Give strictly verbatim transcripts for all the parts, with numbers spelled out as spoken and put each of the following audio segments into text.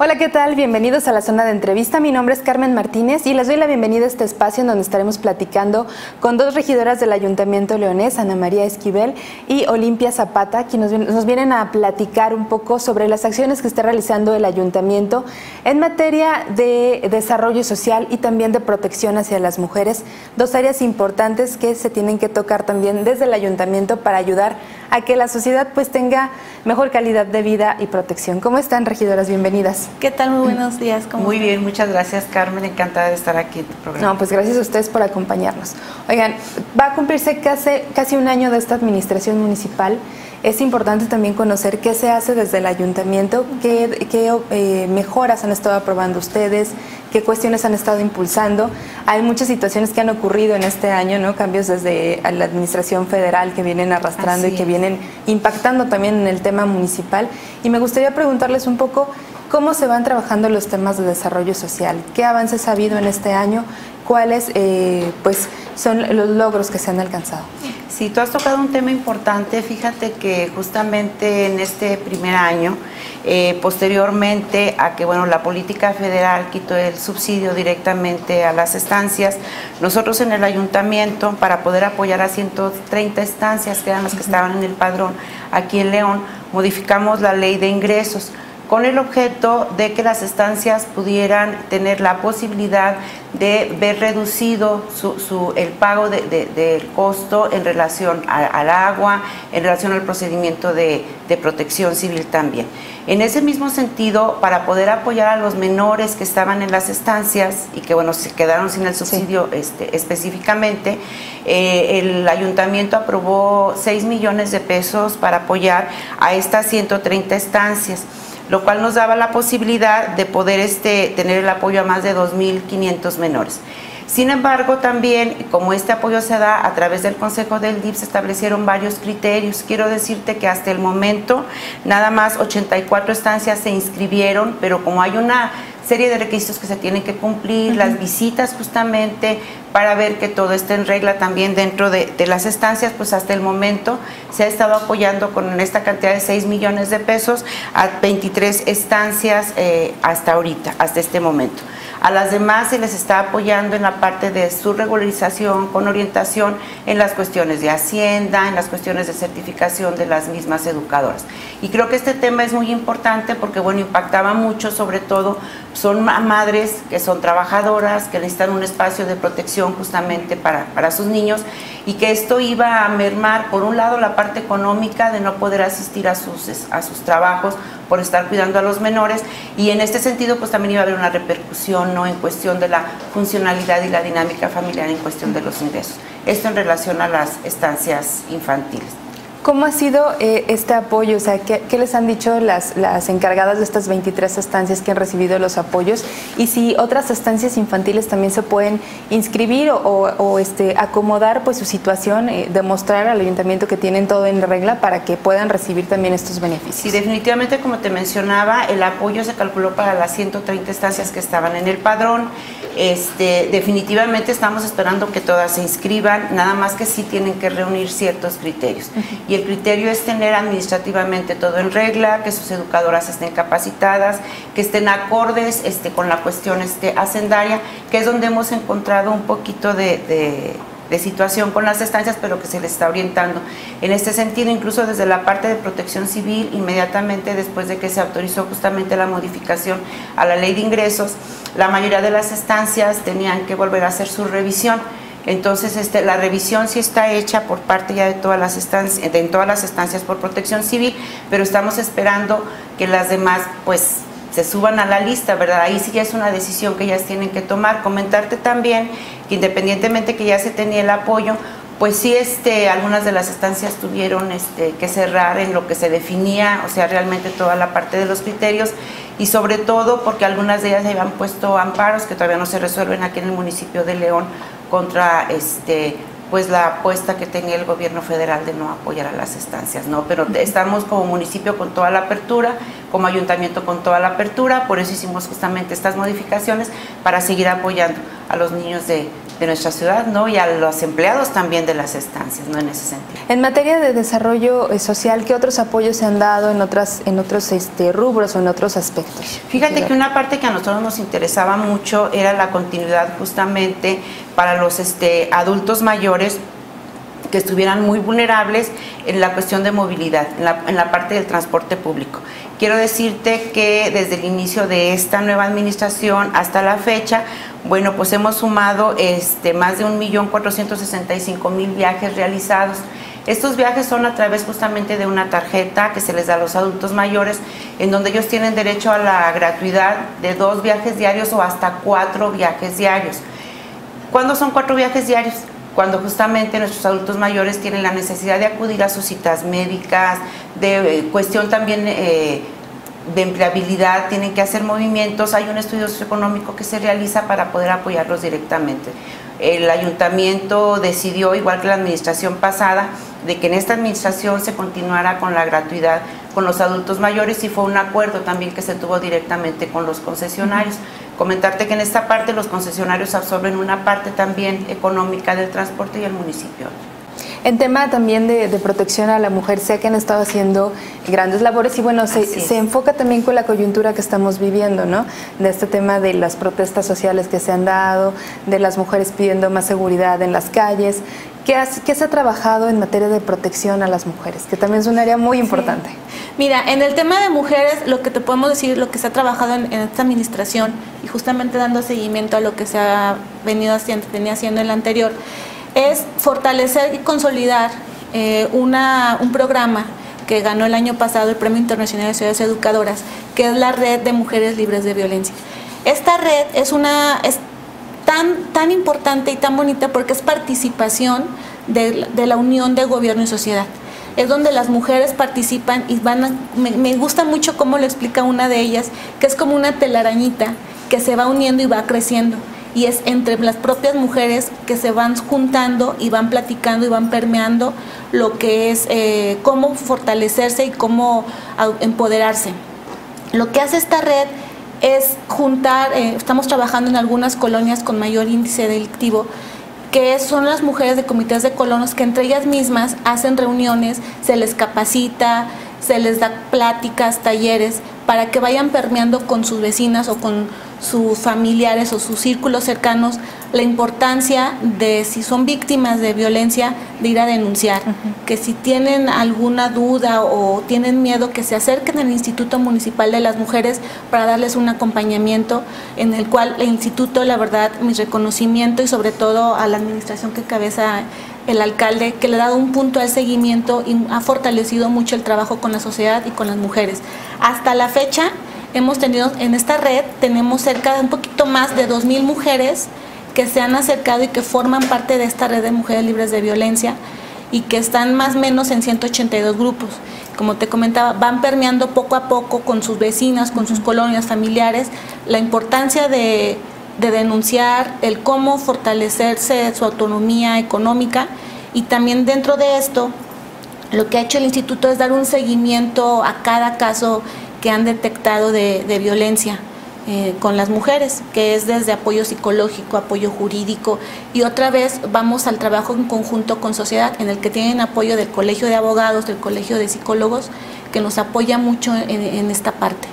Hola, ¿qué tal? Bienvenidos a la zona de entrevista. Mi nombre es Carmen Martínez y les doy la bienvenida a este espacio en donde estaremos platicando con dos regidoras del Ayuntamiento Leonés, Ana María Esquivel y Olimpia Zapata, quienes nos vienen a platicar un poco sobre las acciones que está realizando el Ayuntamiento en materia de desarrollo social y también de protección hacia las mujeres, dos áreas importantes que se tienen que tocar también desde el Ayuntamiento para ayudar a que la sociedad pues tenga mejor calidad de vida y protección. ¿Cómo están, regidoras? Bienvenidas. ¿Qué tal? Muy buenos días. ¿Cómo Muy bien, muchas gracias, Carmen. Encantada de estar aquí en tu programa. No, pues gracias a ustedes por acompañarnos. Oigan, va a cumplirse casi, casi un año de esta administración municipal. Es importante también conocer qué se hace desde el ayuntamiento, qué, qué eh, mejoras han estado aprobando ustedes, qué cuestiones han estado impulsando. Hay muchas situaciones que han ocurrido en este año, ¿no? Cambios desde la administración federal que vienen arrastrando Así y que es. vienen impactando también en el tema municipal. Y me gustaría preguntarles un poco cómo se van trabajando los temas de desarrollo social, qué avances ha habido en este año, cuáles eh, pues son los logros que se han alcanzado. Sí, tú has tocado un tema importante. Fíjate que justamente en este primer año, eh, posteriormente a que bueno la política federal quitó el subsidio directamente a las estancias, nosotros en el ayuntamiento, para poder apoyar a ciento treinta estancias, que eran las que estaban en el padrón aquí en León, modificamos la ley de ingresos, con el objeto de que las estancias pudieran tener la posibilidad de ver reducido su, su, el pago de, de, del costo en relación a, al agua, en relación al procedimiento de, de protección civil también. En ese mismo sentido, para poder apoyar a los menores que estaban en las estancias y que bueno se quedaron sin el subsidio sí. este, específicamente, eh, el ayuntamiento aprobó seis millones de pesos para apoyar a estas ciento treinta estancias, lo cual nos daba la posibilidad de poder este, tener el apoyo a más de dos mil quinientos menores. Sin embargo, también, como este apoyo se da a través del Consejo del D I F, se establecieron varios criterios. Quiero decirte que hasta el momento nada más ochenta y cuatro estancias se inscribieron, pero como hay una serie de requisitos que se tienen que cumplir, uh-huh. las visitas justamente para ver que todo esté en regla también dentro de, de las estancias, pues hasta el momento se ha estado apoyando con esta cantidad de seis millones de pesos a veintitrés estancias eh, hasta ahorita, hasta este momento. A las demás se les está apoyando en la parte de su regularización con orientación en las cuestiones de hacienda, en las cuestiones de certificación de las mismas educadoras. Y creo que este tema es muy importante porque, bueno, impactaba mucho, sobre todo, son madres que son trabajadoras, que necesitan un espacio de protección justamente para, para sus niños, y que esto iba a mermar, por un lado, la parte económica de no poder asistir a sus, a sus trabajos por estar cuidando a los menores, y en este sentido pues también iba a haber una repercusión, ¿no?, en cuestión de la funcionalidad y la dinámica familiar en cuestión de los ingresos. Esto en relación a las estancias infantiles. ¿Cómo ha sido eh, este apoyo? O sea, ¿qué, qué les han dicho las, las encargadas de estas veintitrés estancias que han recibido los apoyos? Y si otras estancias infantiles también se pueden inscribir o, o, o este, acomodar pues su situación, eh, demostrar al ayuntamiento que tienen todo en regla para que puedan recibir también estos beneficios. Sí, definitivamente, como te mencionaba, el apoyo se calculó para las ciento treinta estancias que estaban en el padrón. Este, definitivamente estamos esperando que todas se inscriban, nada más que sí tienen que reunir ciertos criterios. Uh-huh. Y el criterio es tener administrativamente todo en regla, que sus educadoras estén capacitadas, que estén acordes este, con la cuestión este, hacendaria, que es donde hemos encontrado un poquito de, de, de situación con las estancias, pero que se les está orientando. En este sentido, incluso desde la parte de protección civil, inmediatamente después de que se autorizó justamente la modificación a la ley de ingresos, la mayoría de las estancias tenían que volver a hacer su revisión. Entonces, este, la revisión sí está hecha por parte ya de todas las estancias, de, en todas las estancias por protección civil, pero estamos esperando que las demás pues se suban a la lista, ¿verdad? Ahí sí ya es una decisión que ellas tienen que tomar. Comentarte también que independientemente que ya se tenía el apoyo, pues sí, este, algunas de las estancias tuvieron este, que cerrar en lo que se definía, o sea, realmente toda la parte de los criterios, y sobre todo porque algunas de ellas habían puesto amparos que todavía no se resuelven aquí en el municipio de León contra este, pues la apuesta que tenía el gobierno federal de no apoyar a las estancias, ¿no? Pero estamos como municipio con toda la apertura, como ayuntamiento con toda la apertura, por eso hicimos justamente estas modificaciones para seguir apoyando a los niños de de nuestra ciudad, ¿no?, y a los empleados también de las estancias, ¿no?, en ese sentido. En materia de desarrollo social, ¿qué otros apoyos se han dado en otras en otros este, rubros o en otros aspectos? Fíjate que una parte que a nosotros nos interesaba mucho era la continuidad justamente para los este, adultos mayores que estuvieran muy vulnerables en la cuestión de movilidad, en la, en la parte del transporte público. Quiero decirte que desde el inicio de esta nueva administración hasta la fecha, bueno, pues hemos sumado este, más de un millón cuatrocientos sesenta y cinco mil viajes realizados. Estos viajes son a través justamente de una tarjeta que se les da a los adultos mayores, en donde ellos tienen derecho a la gratuidad de dos viajes diarios o hasta cuatro viajes diarios. ¿Cuándo son cuatro viajes diarios? Cuando justamente nuestros adultos mayores tienen la necesidad de acudir a sus citas médicas, de eh, cuestión también eh, de empleabilidad, tienen que hacer movimientos, hay un estudio socioeconómico que se realiza para poder apoyarlos directamente. El ayuntamiento decidió, igual que la administración pasada, de que en esta administración se continuara con la gratuidad con los adultos mayores, y fue un acuerdo también que se tuvo directamente con los concesionarios. Comentarte que en esta parte los concesionarios absorben una parte también económica del transporte y el municipio. En tema también de, de protección a la mujer, sé que han estado haciendo grandes labores y bueno, se, se enfoca también con la coyuntura que estamos viviendo, ¿no? De este tema de las protestas sociales que se han dado, de las mujeres pidiendo más seguridad en las calles. ¿Qué, has, ¿Qué se ha trabajado en materia de protección a las mujeres? Que también es un área muy importante. Sí. Mira, en el tema de mujeres, lo que te podemos decir, lo que se ha trabajado en, en esta administración y justamente dando seguimiento a lo que se ha venido haciendo, tenía haciendo en la anterior, es fortalecer y consolidar eh, una, un programa que ganó el año pasado el Premio Internacional de Ciudades Educadoras, que es la Red de Mujeres Libres de Violencia. Esta red es una... Es, Tan, tan importante y tan bonita porque es participación de, de la unión de gobierno y sociedad. Es donde las mujeres participan y van a, me, me gusta mucho cómo lo explica una de ellas, que es como una telarañita que se va uniendo y va creciendo. Y es entre las propias mujeres que se van juntando y van platicando y van permeando lo que es eh, cómo fortalecerse y cómo empoderarse. Lo que hace esta red es juntar, eh, estamos trabajando en algunas colonias con mayor índice delictivo, que son las mujeres de comités de colonos que entre ellas mismas hacen reuniones, se les capacita, se les da pláticas, talleres, para que vayan permeando con sus vecinas o con sus familiares o sus círculos cercanos la importancia de, si son víctimas de violencia, de ir a denunciar. Uh-huh. Que si tienen alguna duda o tienen miedo, que se acerquen al Instituto Municipal de las Mujeres para darles un acompañamiento, en el cual el instituto, la verdad, mi reconocimiento y sobre todo a la administración que cabeza el alcalde, que le ha dado un punto al seguimiento y ha fortalecido mucho el trabajo con la sociedad y con las mujeres. Hasta la fecha hemos tenido, en esta red tenemos cerca de un poquito más de dos mil mujeres que se han acercado y que forman parte de esta red de mujeres libres de violencia y que están más o menos en ciento ochenta y dos grupos. Como te comentaba, van permeando poco a poco con sus vecinas, con sus colonias, familiares, la importancia de... de denunciar, el cómo fortalecerse su autonomía económica. Y también dentro de esto, lo que ha hecho el instituto es dar un seguimiento a cada caso que han detectado de, de violencia eh, con las mujeres, que es desde apoyo psicológico, apoyo jurídico, y otra vez vamos al trabajo en conjunto con sociedad, en el que tienen apoyo del Colegio de Abogados, del Colegio de Psicólogos, que nos apoya mucho en, en esta parte.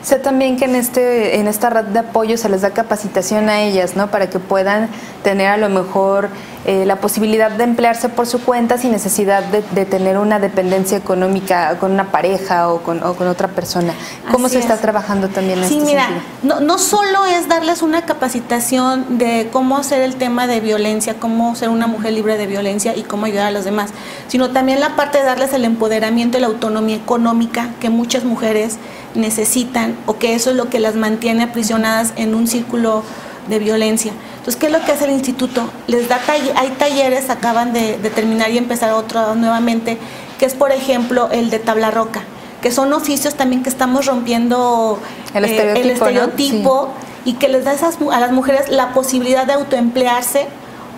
Sé también que en este en esta red de apoyo se les da capacitación a ellas, ¿no?, para que puedan tener a lo mejor eh, la posibilidad de emplearse por su cuenta sin necesidad de, de tener una dependencia económica con una pareja o con, o con otra persona. ¿Cómo Así se es. está trabajando también en sí, este mira, sentido? No, no solo es darles una capacitación de cómo hacer el tema de violencia, cómo ser una mujer libre de violencia y cómo ayudar a los demás, sino también la parte de darles el empoderamiento y la autonomía económica que muchas mujeres necesitan, o que eso es lo que las mantiene aprisionadas en un círculo de violencia. Entonces, ¿qué es lo que hace el instituto? Les da tall- hay talleres, acaban de, de terminar y empezar otro nuevamente, que es por ejemplo el de tabla roca, que son oficios también que estamos rompiendo el estereotipo, eh, el estereotipo ¿no? Sí. Y que les da esas, a las mujeres la posibilidad de autoemplearse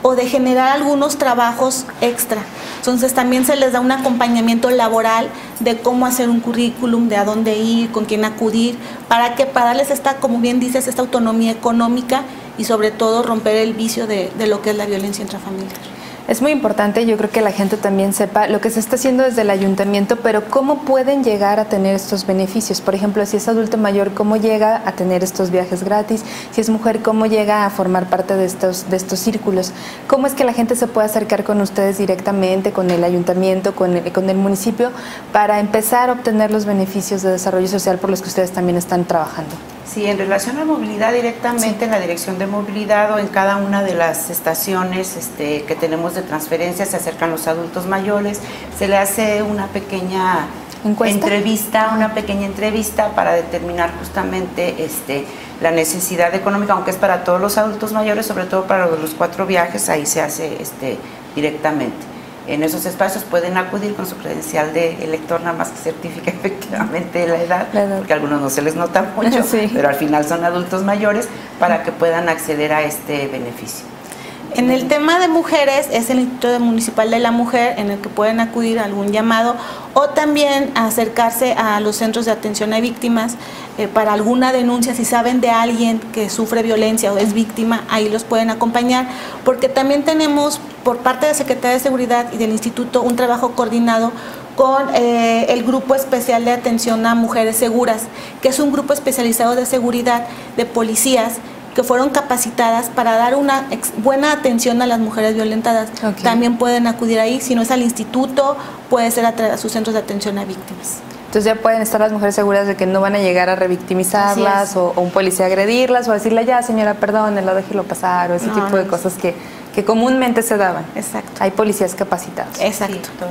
o de generar algunos trabajos extra. Entonces también se les da un acompañamiento laboral de cómo hacer un currículum, de a dónde ir, con quién acudir, para que para darles esta, como bien dices, esta autonomía económica y sobre todo romper el vicio de, de lo que es la violencia intrafamiliar. Es muy importante, yo creo que la gente también sepa lo que se está haciendo desde el ayuntamiento, pero cómo pueden llegar a tener estos beneficios. Por ejemplo, si es adulto mayor, cómo llega a tener estos viajes gratis. Si es mujer, cómo llega a formar parte de estos, de estos círculos. Cómo es que la gente se puede acercar con ustedes directamente, con el ayuntamiento, con el, con el municipio, para empezar a obtener los beneficios de desarrollo social por los que ustedes también están trabajando. Sí, en relación a movilidad directamente, sí. En la dirección de movilidad o en cada una de las estaciones este, que tenemos de transferencia se acercan los adultos mayores, se le hace una pequeña ¿Encuesta? entrevista, una pequeña entrevista para determinar justamente este, la necesidad económica, aunque es para todos los adultos mayores, sobre todo para los cuatro viajes, ahí se hace este, directamente. En esos espacios pueden acudir con su credencial de elector, nada más que certifica efectivamente la edad, la edad. porque a algunos no se les nota mucho, sí. pero al final son adultos mayores para que puedan acceder a este beneficio. En el tema de mujeres, es el Instituto Municipal de la Mujer en el que pueden acudir a algún llamado o también acercarse a los centros de atención a víctimas eh, para alguna denuncia. Si saben de alguien que sufre violencia o es víctima, ahí los pueden acompañar, porque también tenemos por parte de la Secretaría de Seguridad y del Instituto un trabajo coordinado con eh, el Grupo Especial de Atención a Mujeres Seguras, que es un grupo especializado de seguridad de policías que fueron capacitadas para dar una buena atención a las mujeres violentadas. Okay. También pueden acudir ahí, si no es al instituto, puede ser a sus centros de atención a víctimas. Entonces ya pueden estar las mujeres seguras de que no van a llegar a revictimizarlas o, o un policía agredirlas o decirle, ya señora, perdón, lo déjelo pasar, o ese no, tipo de cosas que, que comúnmente se daban. Exacto. Hay policías capacitados. Exacto. Sí, todo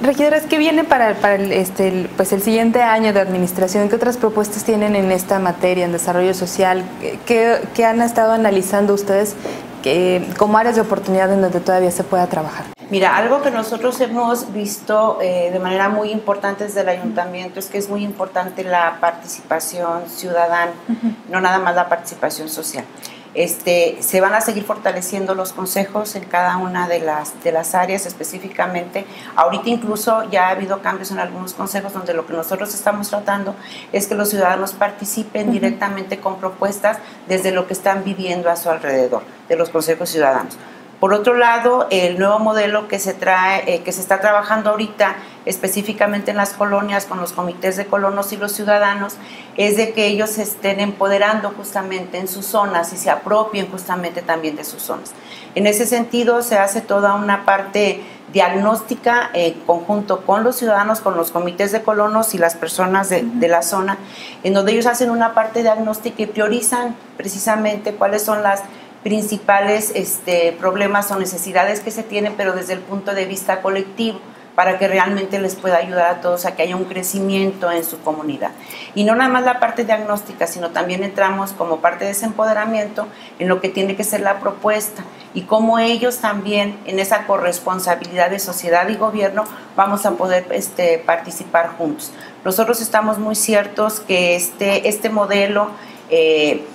el Regidora, ¿qué viene para, para el, este, el, pues el siguiente año de administración? ¿Qué otras propuestas tienen en esta materia, en desarrollo social? ¿Qué, qué han estado analizando ustedes que, como áreas de oportunidad en donde todavía se pueda trabajar? Mira, algo que nosotros hemos visto eh, de manera muy importante desde el ayuntamiento es que es muy importante la participación ciudadana, uh-huh. no nada más la participación social. Este, se van a seguir fortaleciendo los consejos en cada una de las, de las áreas específicamente. Ahorita incluso ya ha habido cambios en algunos consejos donde lo que nosotros estamos tratando es que los ciudadanos participen directamente con propuestas desde lo que están viviendo a su alrededor, de los consejos ciudadanos. Por otro lado, el nuevo modelo que se trae, eh, que se está trabajando ahorita específicamente en las colonias con los comités de colonos y los ciudadanos, es de que ellos se estén empoderando justamente en sus zonas y se apropien justamente también de sus zonas. En ese sentido se hace toda una parte diagnóstica en conjunto con los ciudadanos, con los comités de colonos y las personas de, de la zona, en donde ellos hacen una parte diagnóstica y priorizan precisamente cuáles son las principales este, problemas o necesidades que se tienen, pero desde el punto de vista colectivo, para que realmente les pueda ayudar a todos a que haya un crecimiento en su comunidad. Y no nada más la parte diagnóstica, sino también entramos como parte de ese empoderamiento en lo que tiene que ser la propuesta y cómo ellos también en esa corresponsabilidad de sociedad y gobierno vamos a poder este, participar juntos. Nosotros estamos muy ciertos que este, este modelo eh,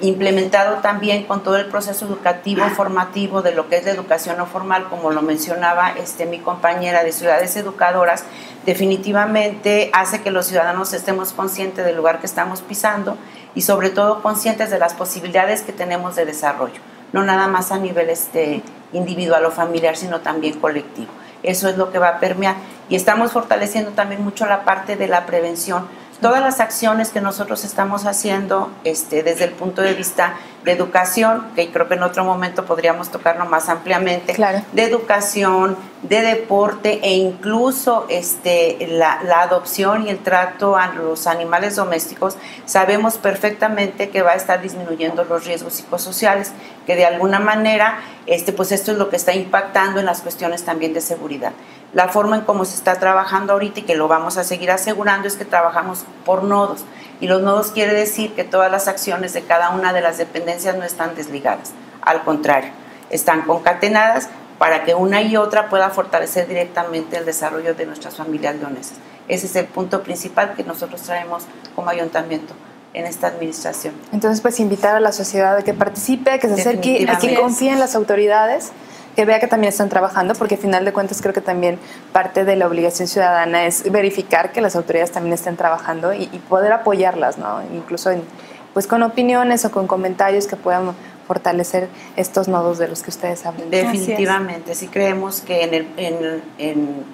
implementado también con todo el proceso educativo formativo de lo que es la educación no formal, como lo mencionaba este, mi compañera de Ciudades Educadoras, definitivamente hace que los ciudadanos estemos conscientes del lugar que estamos pisando y sobre todo conscientes de las posibilidades que tenemos de desarrollo, no nada más a nivel este, individual o familiar, sino también colectivo. Eso es lo que va a permear y estamos fortaleciendo también mucho la parte de la prevención. Todas las acciones que nosotros estamos haciendo este, desde el punto de vista de educación, que creo que en otro momento podríamos tocarlo más ampliamente, claro. de educación, de deporte e incluso este, la, la adopción y el trato a los animales domésticos, sabemos perfectamente que va a estar disminuyendo los riesgos psicosociales, que de alguna manera este, pues esto es lo que está impactando en las cuestiones también de seguridad. La forma en cómo se está trabajando ahorita y que lo vamos a seguir asegurando es que trabajamos por nodos. Y los nodos quiere decir que todas las acciones de cada una de las dependencias no están desligadas. Al contrario, están concatenadas para que una y otra pueda fortalecer directamente el desarrollo de nuestras familias leonesas. Ese es el punto principal que nosotros traemos como ayuntamiento en esta administración. Entonces, pues invitar a la sociedad a que participe, a que se acerque, a que confíe en las autoridades, que vea que también están trabajando, porque al final de cuentas creo que también parte de la obligación ciudadana es verificar que las autoridades también estén trabajando y, y poder apoyarlas, ¿no? Incluso en, pues con opiniones o con comentarios que puedan fortalecer estos nodos de los que ustedes hablan. Definitivamente, sí creemos que en, el, en, en,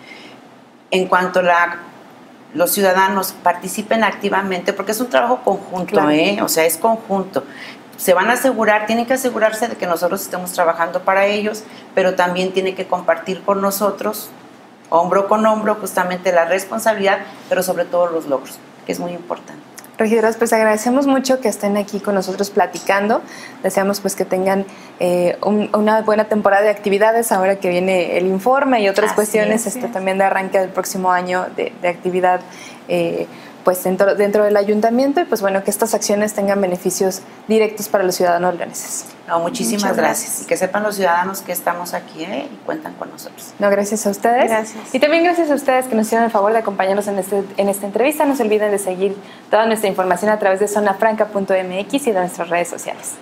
en cuanto la, los ciudadanos participen activamente, porque es un trabajo conjunto, claro. ¿eh? O sea, es conjunto. Se van a asegurar, tienen que asegurarse de que nosotros estemos trabajando para ellos, pero también tienen que compartir con nosotros, hombro con hombro, justamente la responsabilidad, pero sobre todo los logros, que es muy importante. Regidoras, pues agradecemos mucho que estén aquí con nosotros platicando. Deseamos pues que tengan eh, un, una buena temporada de actividades ahora que viene el informe y otras así cuestiones es, este, es. también de arranque del próximo año de, de actividad eh, pues dentro, dentro del ayuntamiento, y pues bueno, que estas acciones tengan beneficios directos para los ciudadanos leoneses. No, muchísimas gracias. gracias. Y que sepan los ciudadanos que estamos aquí ¿eh? y cuentan con nosotros. No, gracias a ustedes. Gracias. Y también gracias a ustedes que nos hicieron el favor de acompañarnos en, este, en esta entrevista. No se olviden de seguir toda nuestra información a través de zona franca punto m x y de nuestras redes sociales.